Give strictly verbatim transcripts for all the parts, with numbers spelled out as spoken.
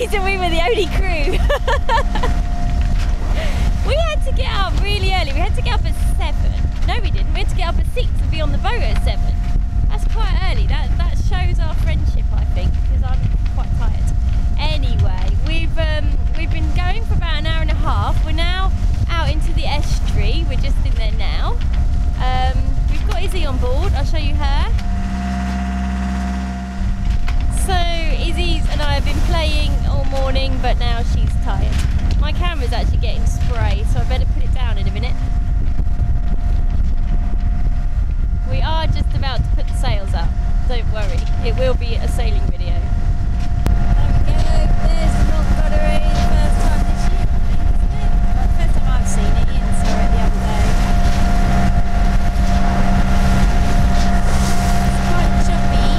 reason we were the only crew. We had to get up really early. We had to get up at seven. No, we didn't. We had to get up at six and be on the boat at seven. That's quite early. That that shows our friendship, I think, because I'm quite tired. Anyway, we've um, we've been going for about an hour and a half. We're now out into the estuary. We're just in there now. Um, we've got Izzy on board. I'll show you her. So Izzy and I have been playing all morning, but now she's tired. My camera's actually getting spray, so I better put it down in a minute. We are just about to put the sails up. Don't worry, it will be a sailing video. There we go. There's the North Battery. First time this year, I think, isn't it? Well, the first time I've seen it. Ian saw it the other day. It's quite choppy.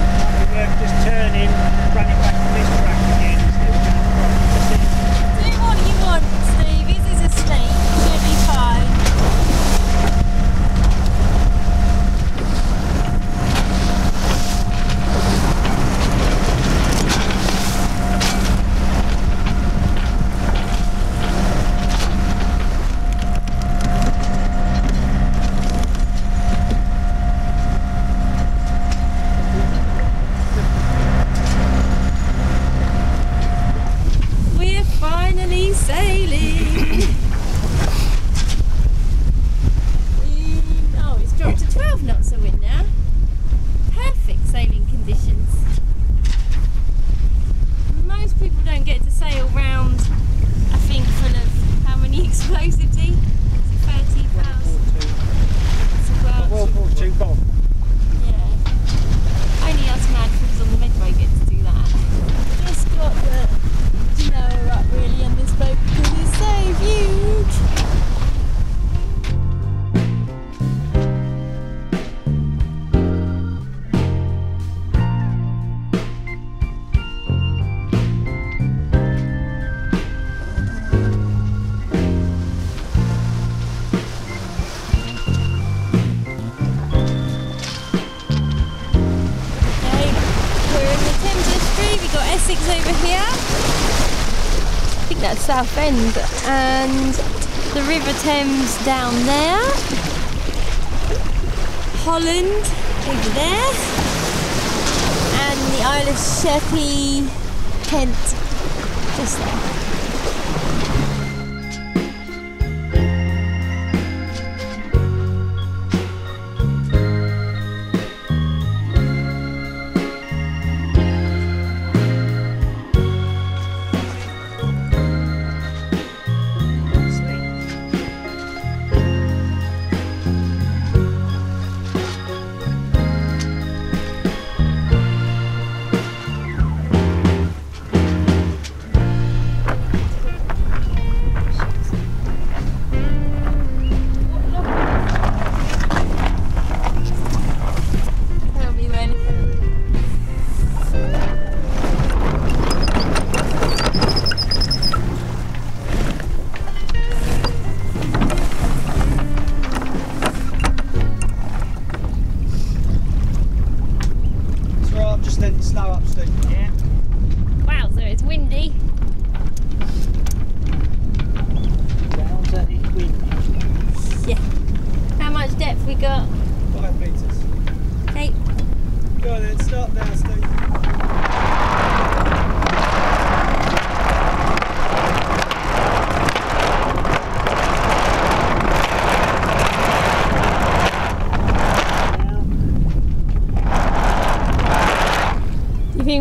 We were just turning, running back to this track again. Still going across the sea. Do what you want, Steve. This is a snake. It'll be fine. South End, and the River Thames down there, Holland over there, and the Isle of Sheppey, Kent, just there.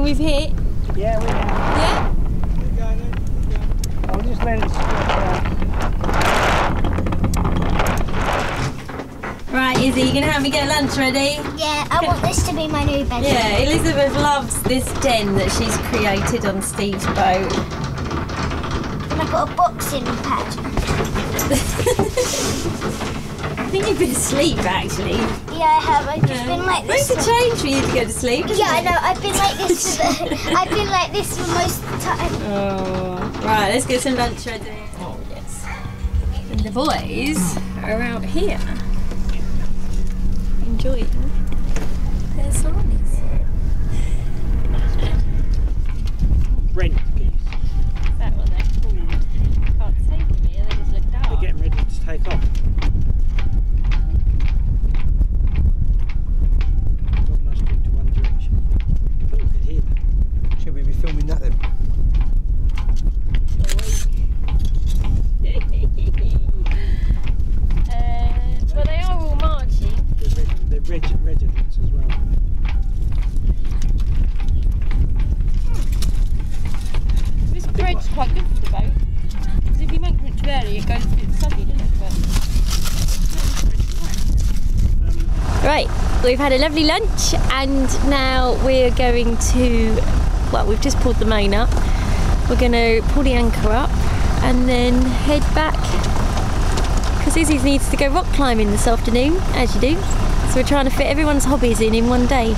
We've hit. Yeah, we have. Yeah? Keep going then. Keep going. I'll just let it stretch out. Right, Izzy, you gonna help me get lunch ready? Yeah, I want this to be my new bedroom. Yeah, Elizabeth loves this den that she's created on Steve's boat. And I've got a boxing pad. I think you've been asleep actually. Yeah, I have. I've just been like this. It's a change for you to go to sleep. Yeah, I know. I've been like this. For the, I've been like this for most of the time. Oh, right. Let's get some lunch ready. Oh yes. And the boys are out here enjoying their salamis. Rent geese. We've had a lovely lunch and now we're going to, well, we've just pulled the main up. We're going to pull the anchor up and then head back because Izzy needs to go rock climbing this afternoon, as you do. So we're trying to fit everyone's hobbies in in one day.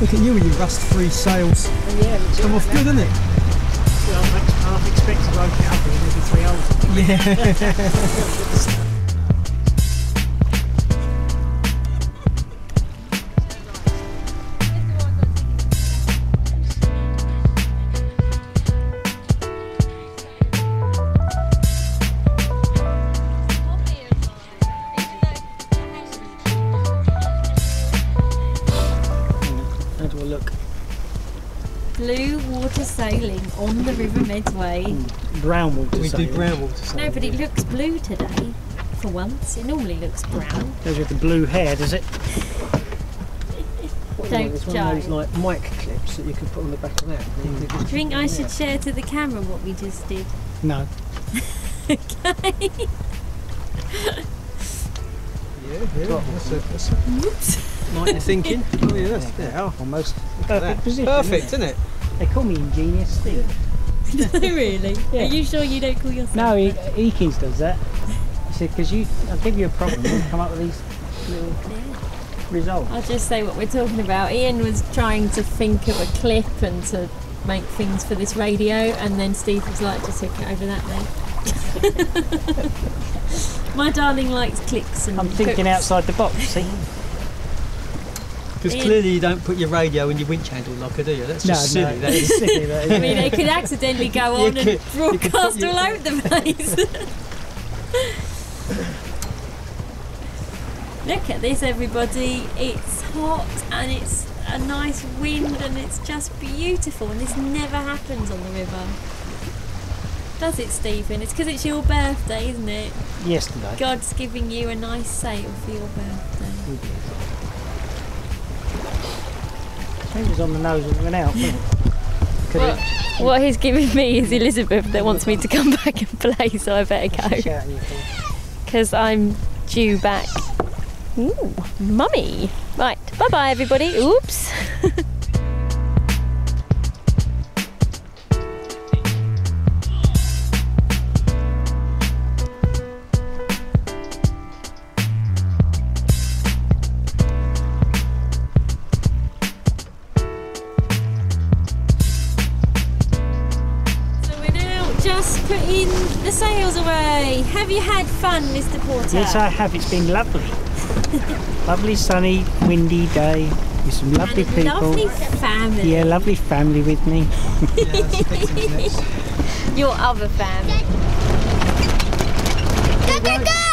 Look at you with your rust-free sails. Oh, yeah, come off good, isn't it? Well, half expected to open it up in every three hours. Yeah. Blue water sailing on the River Medway. Mm, brown water we sailing. We do brown water sailing. No, but it looks blue today, for once. It normally looks brown. Goes with the blue hair, does it? Don't joke. It's one of those like mic clips that you could put on the back of that. Mm. Do you think I should share to the camera what we just did? No. Okay. Yeah, yeah. That's a, that's a Oops. Might be thinking. Oh yeah, that's yeah, yeah, almost. Perfect position. Perfect, isn't it? They call me ingenious Steve. Yeah. Really? Yeah. Are you sure you don't call yourself? No, e Eakins does that. He said, because you, I'll give you a problem and come up with these little yeah. results. I'll just say what we're talking about. Ian was trying to think of a clip and to make things for this radio, and then Steve was like, just hook it over that there. My darling likes clicks and I'm thinking cooks. Outside the box, see? Because clearly you don't put your radio in your winch handle locker, do you? That's just no, silly. No. That is silly. That is. I mean, it could accidentally go on could, and broadcast your... all over the place. Look at this, everybody. It's hot and it's a nice wind and it's just beautiful. And this never happens on the river. Does it, Stephen? It's because it's your birthday, isn't it? Yesterday. God's giving you a nice sail for your birthday. We did. I think it was on the nose and went out, wasn't it? Well, it? What he's giving me is Elizabeth that wants me to come back and play, so I better go. Because I'm due back. Ooh, mummy. Right, bye-bye, everybody. Oops. Putting the sails away. Have you had fun, Mister Porter? Yes, I have. It's been lovely. Lovely sunny, windy day with some lovely and people. Lovely family. Yeah, lovely family with me. Yeah, your other family. Go, go, go!